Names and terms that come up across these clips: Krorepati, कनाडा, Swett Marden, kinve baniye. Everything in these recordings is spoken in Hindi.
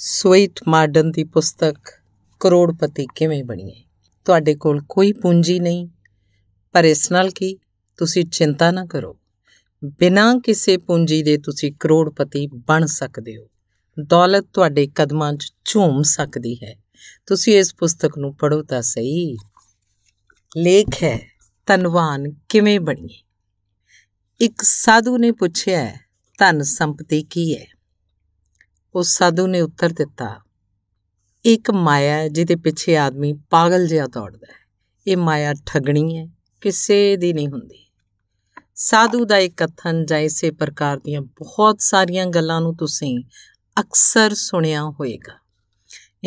स्वेट मार्डन की पुस्तक करोड़पति किवें बणीए। तुहाडे कोल कोई पूंजी नहीं, पर इस नाल की तुसी चिंता ना करो। बिना किसी पूंजी दे तुसी करोड़पति बन सकते हो। दौलत तुहाडे कदमां 'च झूम सकती है। तुसी इस पुस्तक नूं पढ़ो तां सही। लेख है धनवान किवें बणीए। एक साधु ने पूछया, धन संपत्ति की है? उस साधु ने उत्तर दिता, एक माया है जिहदे पिछे आदमी पागल जिहा दौड़दा है। ये माया ठगणी है, किसी दी नहीं हुंदी। साधु दा एक कथन जां इसे प्रकार दीआं बहुत सारियां गल्लां नूं तुसीं अक्सर सुनिया होएगा।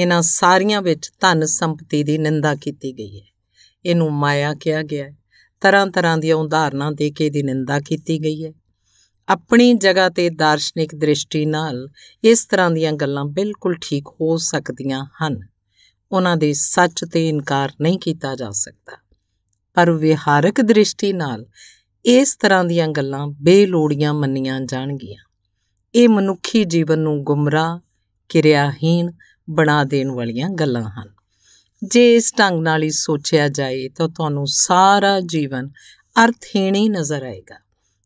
इन्हां सारियां विच धन संपत्ति दी निंदा कीती गई है। इहनूं माया किहा गया है। तरह तरह दीआं उदाहरणां दे के इहदी निंदा कीती गई है। अपनी जगह ते दार्शनिक दृष्टि नाल इस तरह दीआं गल्लां बिल्कुल ठीक हो सकदियां हन। उन्हां दे सच ते इनकार नहीं कीता जा सकता। पर विहारक दृष्टि नाल इस तरह दीआं गल्लां बेलोड़ियां मन्नियां जाणगीआं। ये मनुखी जीवन नूं गुमराह किरियाहीन बना देण वालियां गल्लां हन। जे इस ढंग नाल ही सोचिया जाए तो तुहानूं सारा जीवन अर्थहीन ही नज़र आएगा,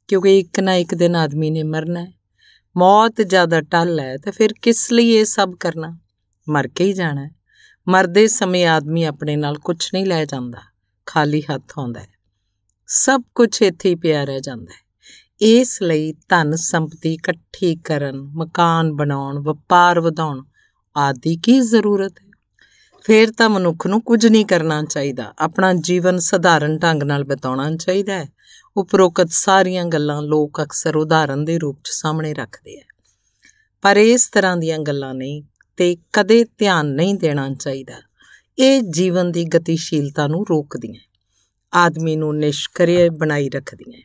क्योंकि एक ना एक दिन आदमी ने मरना है। मौत ज़्यादा टल है तो फिर किस लिए ये सब करना? मर के ही जाना है। मरते समय आदमी अपने नाल कुछ नहीं लै जाता, खाली हथ आउंदा है। सब कुछ इत्थे ही पिया रह जाता है। इस लई धन संपत्ति इकट्ठी करन, मकान बनाउण, वपार वधाउण आदि की जरूरत है। फिर तो मनुख नूं कुछ नहीं करना चाहिदा। अपना जीवन सधारण ढंग नाल बिताउणा चाहिदा है। उपरोक्त सारियां गल्लां लोग अक्सर उदाहरण के रूप च सामने रखते हैं, पर इस तरह दीयां गल्लां नहीं ते कदे ध्यान नहीं देना चाहिदा। ये जीवन की गतिशीलता नूं रोकदियां, आदमी नूं निष्क्रिय बनाई रखदियां।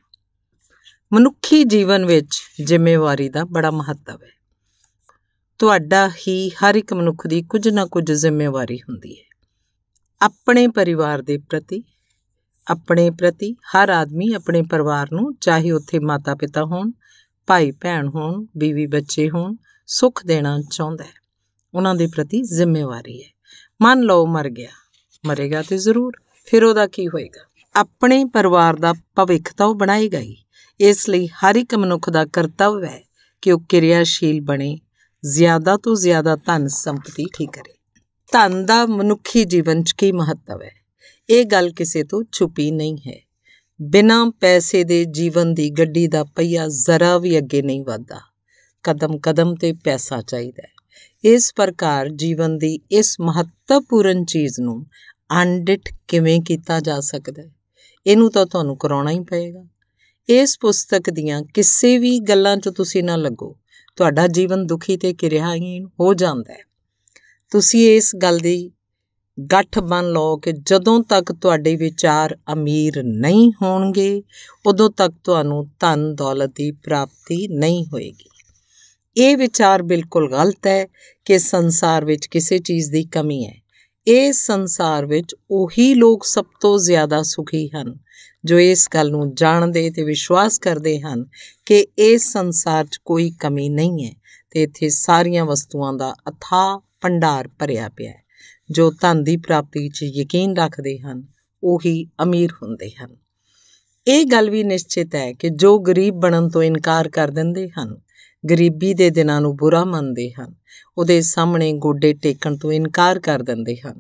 मनुखी जीवन विच जिम्मेवारी का बड़ा महत्व है। तुहाडा ही हर एक मनुख की कुछ ना कुछ जिम्मेवारी हुंदी है। अपने परिवार के प्रति, अपने प्रति हर आदमी अपने परिवार नूं, चाहे उत्थे माता पिता होण, भाई भैन होण, बीवी बच्चे होण, सुख देना चाहुंदा है। उन्हां दे प्रति जिम्मेवारी है। मान लो मर गया, मरेगा तो जरूर, फिर उहदा की होएगा? अपने परिवार दा भविख तां बनाएगा ही। इस लई हर एक मनुख दा करतव्य है कि वह किरियाशील बने, ज़्यादा तो ज़्यादा धन संपत्ति ठीक करे। धन दा मनुखी जीवन च की महत्व है, ये गल किसी तो छुपी नहीं है। बिना पैसे दे जीवन की गड्डी का पहिया जरा भी अगे नहीं बढ़ता। कदम कदम ते पैसा चाहिदा है। इस प्रकार जीवन की इस महत्वपूर्ण चीज़ नूं अनडिट किवें कीता जा सकदा है, इनूं तां तुहानूं कराउणा ही पएगा। इस पुस्तक दीयां किसी भी गल्लां 'च तुसीं ना लगो। तुहाडा जीवन दुखी ते किरियाहीन हो जांदा है। तुसीं इस गल दी गठ बन लो कि जदों तक तुहाडे विचार अमीर नहीं होणगे, उदों तक तुहानूं धन दौलत की प्राप्ति नहीं होएगी। ये विचार बिल्कुल गलत है कि संसार विच किसी चीज़ की कमी है। इस संसार विच उही लोग सब तो ज़्यादा सुखी हैं जो इस गल नूं जाणदे ते विश्वास करते हैं कि इस संसार 'च कोई कमी नहीं है ते इत्थे सारियां वस्तुओं का अथाह भंडार भरिया पिया है। जो धन की प्राप्ति च यकीन रखते हैं उही अमीर होंदे हैं। ये गल भी निश्चित है कि जो गरीब बनन तो इनकार कर देंदे हैं, गरीबी के दिनों नूं बुरा मनते हैं, उहदे सामने गोडे टेकन तो इनकार कर देंदे हैं,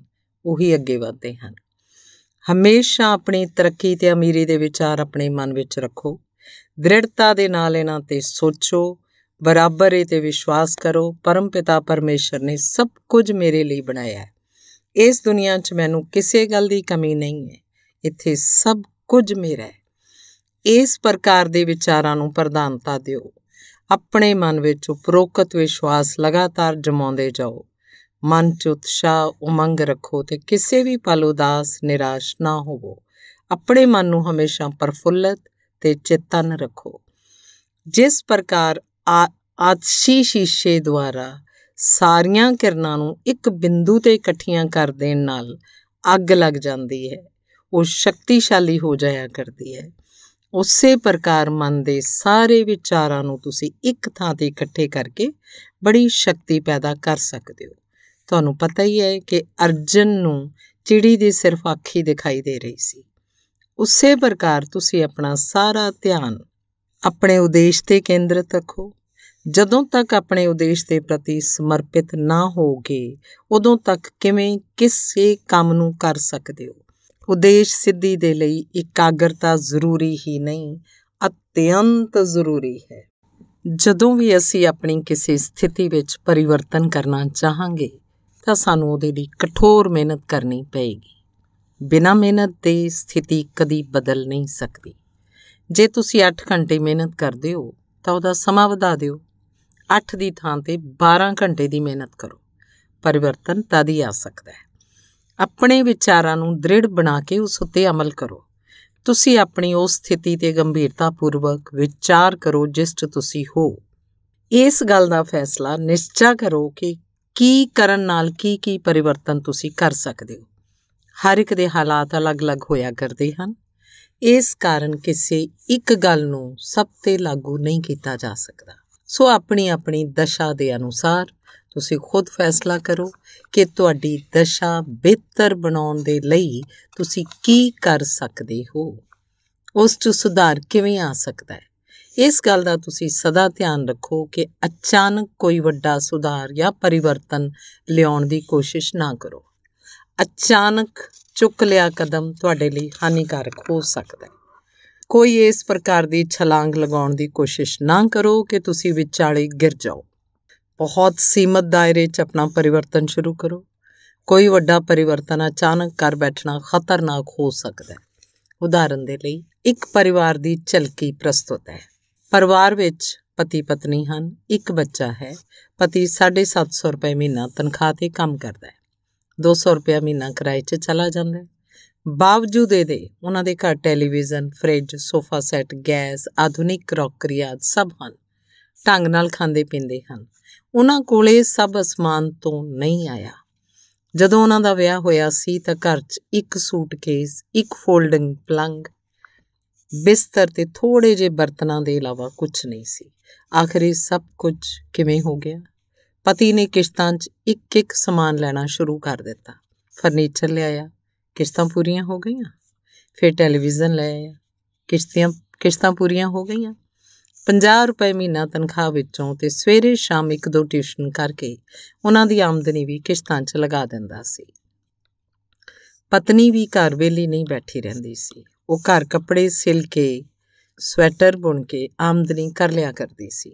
उही अगे वधदे हैं। हमेशा अपनी तरक्की ते अमीरी दे विचार अपने मन विच रखो। दृढ़ता दे नाल इन्हां ते सोचो, बराबर ये ते विश्वास करो, परम पिता परमेश्वर ने सब कुछ मेरे लिए बनाया है। इस दुनिया 'च मैनूं किसी गल की कमी नहीं है। इत्थे सब कुछ मेरा है। इस प्रकार के विचारां नूं प्रधानता दिओ। अपने मन विच उपरोकत विश्वास लगातार जमाउंदे जाओ। मन 'च उत्साह उमंग रखो ते किसी भी पल उदास निराश ना होवो। अपने मन नूं हमेशा प्रफुल्लत ते चेतन रखो। जिस प्रकार आदशी शीशे द्वारा सारियां किरणां नूं एक बिंदु ते इकट्ठियां कर देण नाल अग लग जाती है, वो शक्तिशाली हो जाया करती है। उसे प्रकार मन के सारे विचारों को तुसी एक थां ते इकट्ठे करके बड़ी शक्ति पैदा कर सकते हो। तुहानू पता ही है कि अर्जन नू चिड़ी दी सिर्फ अख ही दिखाई दे रही सी। उसे प्रकार तुसी अपना सारा ध्यान अपने उद्देश्य ते केंद्रित रखो। जदों तक अपने उद्देश्य के प्रति समर्पित ना होगे उदों तक किवें किसे काम नू कर सकते हो। उद्देश्य सिद्धि दे लई एकाग्रता जरूरी ही नहीं अत्यंत जरूरी है। जदों भी असी अपनी किसी स्थिति विच परिवर्तन करना चाहांगे तो सानू उहदे लई कठोर मेहनत करनी पेगी। बिना मेहनत दे स्थिति कदी बदल नहीं सकती। जे तुसी 8 घंटे मेहनत करदे हो तो उहदा समा वधा दिओ, 8 दी थां ते 12 घंटे दी मेहनत करो, परिवर्तन तद ही आ सकता है। अपने विचारां नू दृढ़ बना के उस उत्ते अमल करो। तुसी अपनी उस स्थिति ते गंभीरतापूर्वक विचार करो जिस च तुसी हो। इस गल दा फैसला निश्चा करो कि की करन नाल की परिवर्तन तुसी कर सकते हो। हर एक दे हालात अलग अलग होया करते हैं, इस कारण किसी एक गल नू सब ते लागू नहीं किया जा सकता। सो अपनी अपनी दशा दे अनुसार तुसी खुद फैसला करो कि तुहाडी दशा बेहतर बनाउण दे लई तुसी की कर सकते हो, उस च सुधार किवें आ सकता है। इस गल दा तुसी सदा ध्यान रखो कि अचानक कोई वड्डा सुधार या परिवर्तन लियाउण दी कोशिश ना करो। अचानक चुक लिया कदम तुहाडे लई हानिकारक हो सकता है। कोई इस प्रकार की छलांग लगाउण दी कोशिश ना करो कि तुसी विचाले गिर जाओ। बहुत सीमित दायरे च अपना परिवर्तन शुरू करो। कोई वड्डा परिवर्तन अचानक कर बैठना खतरनाक हो सकता है। उदाहरण दे लई एक परिवार की झलकी प्रस्तुत है। परिवार विच पति पत्नी हैं, एक बच्चा है। पति 750 रुपये महीना तनख्वाह ते काम करता है, 200 रुपया महीना किराए च चला जाता है। बावजूद ये उन्हां दे घर television, fridge, sofa set, gas, आधुनिक क्रॉकरी आदि सब हैं। ढंग नाल खांदे पींदे हैं। उन्हां कोले सब आसमान तो नहीं आया। जदों उन्हां दा विआह होया सी तां घर च एक सूटकेस, एक फोल्डिंग पलंग, बिस्तर ते थोड़े जे बर्तनां दे इलावा कुछ नहीं सी। आखिर सब कुछ किवें हो गया? पति ने किश्तां च एक एक समान लैना शुरू कर दिता। फर्नीचर लिआया, किश्तां पूरियां हो गईयां। फिर टैलीविज़न लिआया, किश्तां पूरियां हो गईयां। 50 रुपये महीना तनख्वाह विचों ते सवेरे शाम एक दो ट्यूशन करके उन्हां दी आमदनी भी किश्तां च लगा दिंदा सी। पत्नी भी घर वेली नहीं बैठी रहिंदी सी, वो घर कपड़े सिल के, स्वेटर बुन के आमदनी कर लिया करती सी।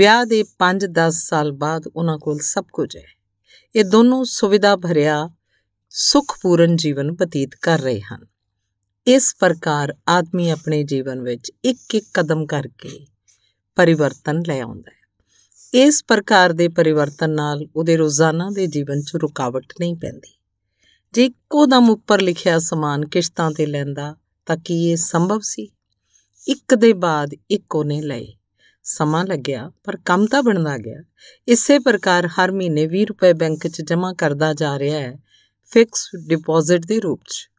विआह दे 5-10 साल बाद उन्हां कोल सब कुछ है। ये दोनों सुविधा भरिया सुखपूर्ण जीवन बतीत कर रहे हैं। इस प्रकार आदमी अपने जीवन विच एक एक कदम करके परिवर्तन ले आउंदा है। इस प्रकार के परिवर्तन नाल उहदे रोज़ाना के जीवन च रुकावट नहीं पैंदी। जे इक्को दम उपर लिखिया समान किश्तां ते लैंदा तां की ये संभव सी? एक दे बाद एक उहने लए, समा लग्या पर काम तां बनदा गया। इसे प्रकार हर महीने 20 रुपये बैंक च जमा करदा जा रहा है, फिक्स डिपॉजिट के रूप च।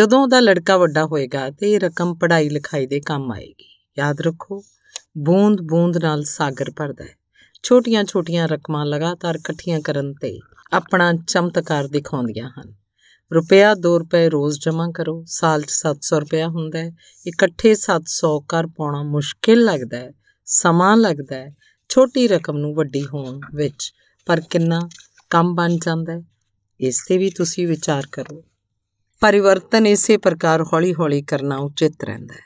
जदों उहदा लड़का वड्डा होएगा तो ये रकम पढ़ाई लिखाई दे काम आएगी। याद रखो, बूंद बूंद नाल सागर भरदा है। छोटियां छोटियां रकमां लगातार इकट्ठियां करन ते अपना चमत्कार दिखाउंदियां हन। रुपया 2 रुपये रोज़ जमा करो, साल 700 रुपया हुंदा है। इकट्ठे 700 कर पाउणा मुश्किल लगदा है, समा लगदा है। छोटी रकम नूं वड्डी होण विच पर किन्ना काम बन जांदा है, इस ते भी तुसीं विचार करो। परिवर्तन इसे प्रकार हौली हौली करना उचित रहता है।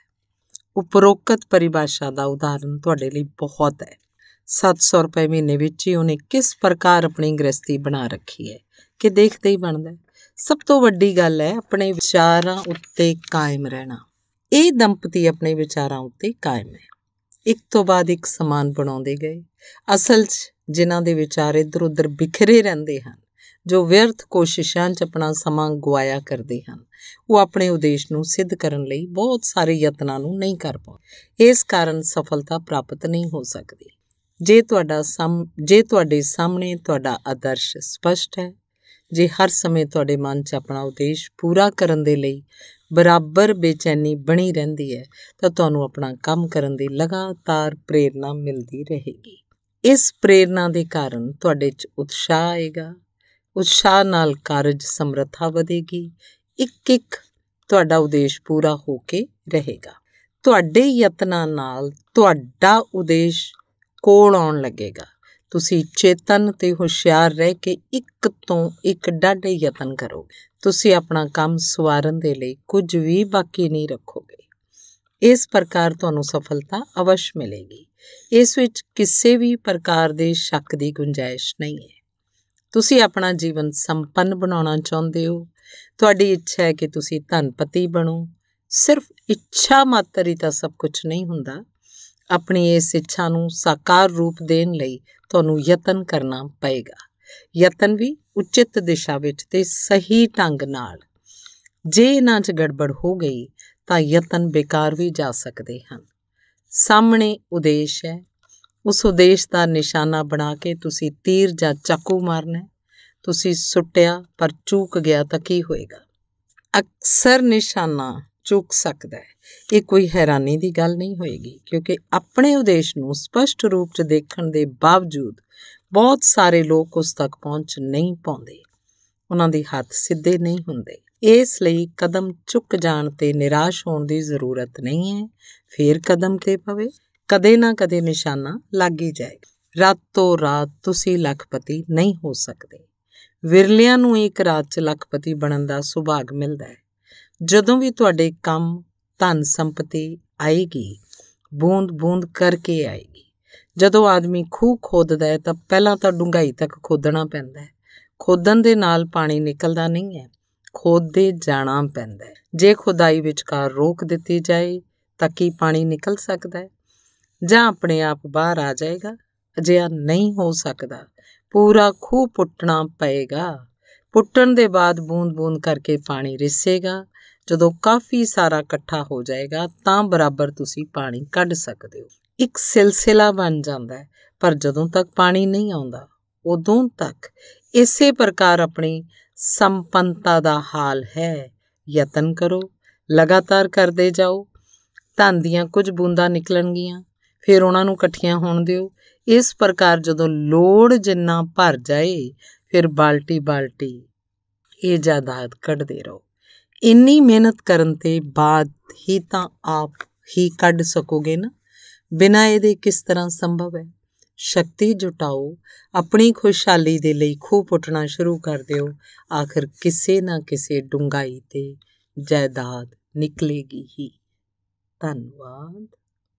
उपरोक्त परिभाषा का उदाहरण तुहाडे लई बहुत है। 700 रुपये महीने विच ही उन्हें किस प्रकार अपनी गृहस्थी बना रखी है कि देखते ही बनता है। सब तो वड्डी गल है अपने विचारां उत्ते कायम रहना। ये दंपती अपने विचारां उत्ते कायम है, एक तो बाद एक समान बनाते गए। असल च जिन्हां दे विचार इधर उधर बिखरे रहिंदे हन, जो व्यर्थ कोशिशों च अपना समा गवाया करते हैं, वो अपने उद्देश्य नूं सिद्ध करन लई बहुत सारे यत्नां नूं नहीं कर पाते। इस कारण सफलता प्राप्त नहीं हो सकती। जे तुहाडे सामने तुहाडा आदर्श स्पष्ट है, जे हर समय तुहाडे मन च अपना उद्देश पूरा करन दे लई बराबर बेचैनी बनी रहिंदी है तां तुहानूं अपना काम करन दी लगातार प्रेरणा मिलदी रहेगी। इस प्रेरणा दे कारण तुहाडे च उत्साह आएगा, उत्साह नाल कारज समर्था वधेगी, एक एक तुहाडा उद्देश पूरा होके रहेगा। तुहाडे यत्नां नाल तुहाडा उद्देश कोल आउण लगेगा। तुसी चेतन ते होशियार रह के एक तो एक डाढे यतन करोगे। तुसी अपना काम सवारन दे लई कुछ भी बाकी नहीं रखोगे। इस प्रकार तुहानूं सफलता अवश्य मिलेगी। इस विच किसी भी प्रकार दे शक दी गुंजाइश नहीं है। तुसी अपना जीवन संपन्न बनाना चाहुंदे हो। तुहाडी इच्छा है कि तुसी धनपति बनो। सिर्फ इच्छा मात्र ही तां सब कुछ नहीं हुंदा। अपनी इस इच्छा नूं साकार रूप देण लई तुहानूं यतन करना पएगा। यतन भी उचित दिशा विच ते सही ढंग नाल। जे इन्हां 'च गड़बड़ हो गई तां यतन बेकार भी जा सकदे हन। सामने उद्देश है, उस उद्देश दा निशाना बना के तुसी तीर जां चाकू मारना है। तुसी सुट्टिया पर चूक गया तां की होएगा? अक्सर निशाना चूक सकता है। ये कोई हैरानी की गल नहीं होएगी, क्योंकि अपने उद्देश नूं स्पष्ट रूप च देखण दे बावजूद बहुत सारे लोग उस तक पहुँच नहीं पाते। उन्हां दे हथ सीधे नहीं हुंदे। इसलिए कदम चुक जाण ते निराश होण दी जरूरत नहीं है। फिर कदम ते पवे, कदे ना कदे निशाना लग ही जाएगा। रातों रात तुसीं लखपति नहीं हो सकते। विरलियां नूं एक रात च लखपति बनण दा सुभाग मिलदा है। जदों भी तुहाडे काम धन संपत्ति आएगी, बूंद बूंद करके आएगी। जदों आदमी खूह खोददा है तां पहलां तां डूंघाई तक खोदना पैंदा है। खोदण दे नाल पानी निकलदा नहीं है, खोदे जाना पैंदा है। जे खुदाई विचकार रोक दित्ती जाए तां की पानी निकल सकदा है जां अपने आप बाहर आ जाएगा? अजिहा नहीं हो सकदा। पूरा खूह पुट्टना पएगा। पुट्टण दे बाद बूंद बूंद करके पानी रिसेगा। जदों काफ़ी सारा इकट्ठा हो जाएगा तां बराबर तुसी पानी कढ़ सकदे हो। एक सिलसिला बन जाता है, पर जदों तक पानी नहीं आउंदा उदों तक इसे प्रकार अपनी संपन्नता दा हाल है। यतन करो, लगातार करते जाओ। धन दीआं कुछ बूंदां निकलणगियां, फिर उहनां नूं इकट्ठियां होण दिओ। इस प्रकार जदों लोड़ जिन्ना भर जाए फिर बाल्टी बाल्टी ये जायदाद कढ़ते रहो। इन्नी मेहनत करन ते बाद ही तां आप ही कढ़ सकोगे ना, बिना ये किस तरह संभव है? शक्ति जुटाओ, अपनी खुशहाली दे लई खूह पुट्टना शुरू कर दिओ। आखिर किसी ना किसी डूंघाई ते जायदाद निकलेगी ही। धन्नवाद।